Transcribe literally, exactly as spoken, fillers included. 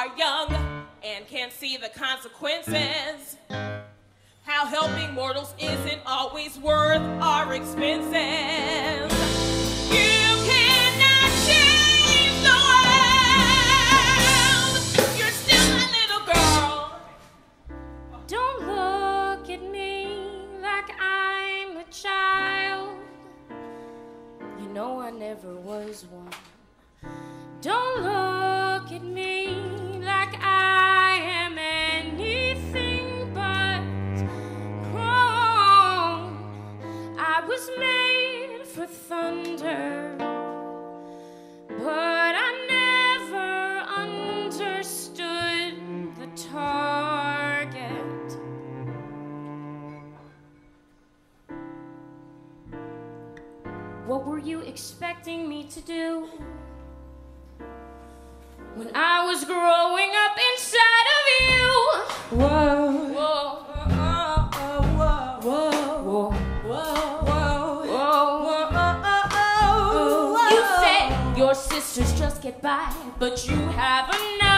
are young and can't see the consequences. How helping mortals isn't always worth our expenses. You cannot change the world. You're still a little girl. Don't look at me like I'm a child. You know I never was one. Don't look at me like I am anything but grown. I was made for thunder, but I never understood the target. What were you expecting me to do? When I was growing up inside of you. Whoa, whoa, whoa, whoa, whoa, whoa, whoa, whoa, whoa. You say your sisters just get by, but you have a knife.